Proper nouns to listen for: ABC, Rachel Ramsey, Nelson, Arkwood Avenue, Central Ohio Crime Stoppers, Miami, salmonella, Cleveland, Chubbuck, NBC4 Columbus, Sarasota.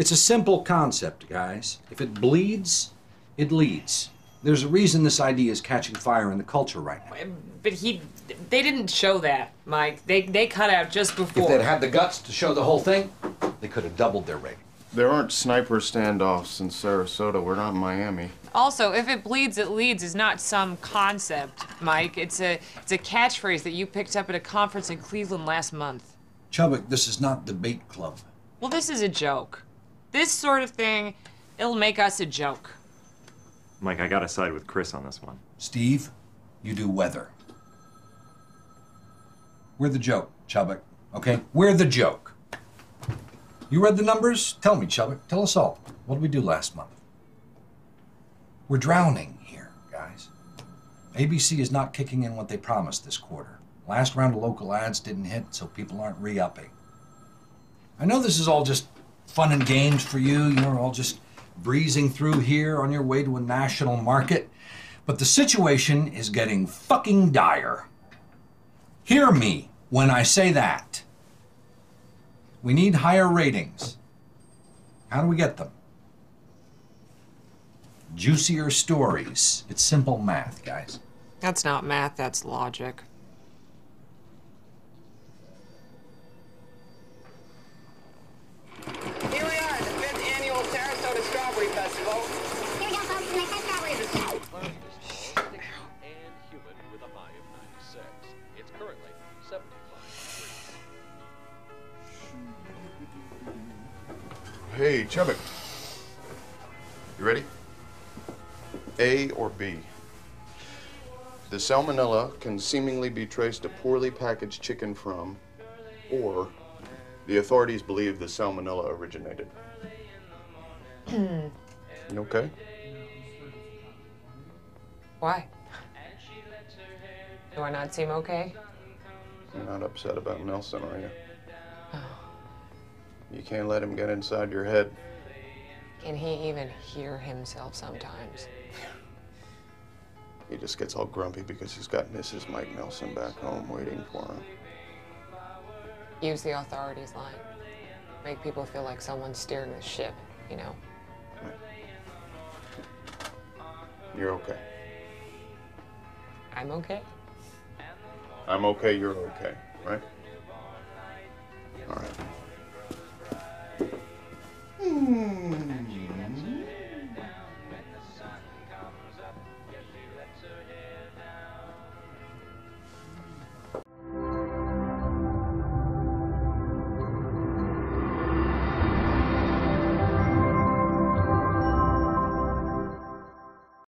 It's a simple concept, guys. If it bleeds, it leads. There's a reason this idea is catching fire in the culture right now. But they didn't show that, Mike. They cut out just before. If they'd had the guts to show the whole thing, they could have doubled their rating. There aren't sniper standoffs in Sarasota. We're not in Miami. Also, if it bleeds, it leads is not some concept, Mike. It's a catchphrase that you picked up at a conference in Cleveland last month. Chubbuck, this is not debate club. Well, this is a joke. This sort of thing, it'll make us a joke. Mike, I gotta side with Chris on this one. Steve, you do weather. We're the joke, Chubbuck, okay? We're the joke. You read the numbers? Tell me, Chubbuck, tell us all. What did we do last month? We're drowning here, guys. ABC is not kicking in what they promised this quarter. Last round of local ads didn't hit, so people aren't re-upping. I know this is all just fun and games for you. You're all just breezing through here on your way to a national market, but the situation is getting fucking dire. Hear me when I say that. We need higher ratings. How do we get them? Juicier stories. It's simple math, guys. That's not math, that's logic. Hey, Chubbuck, you ready? A or B? The salmonella can seemingly be traced to poorly packaged chicken from, or the authorities believe the salmonella originated. You okay? Why? Do I not seem okay? You're not upset about Nelson, are you? You can't let him get inside your head. Can he even hear himself sometimes? He just gets all grumpy because he's got Mrs. Mike Nelson back home waiting for him. Use the authorities line. Make people feel like someone's steering the ship, you know? You're okay. I'm okay? I'm okay, you're okay, right?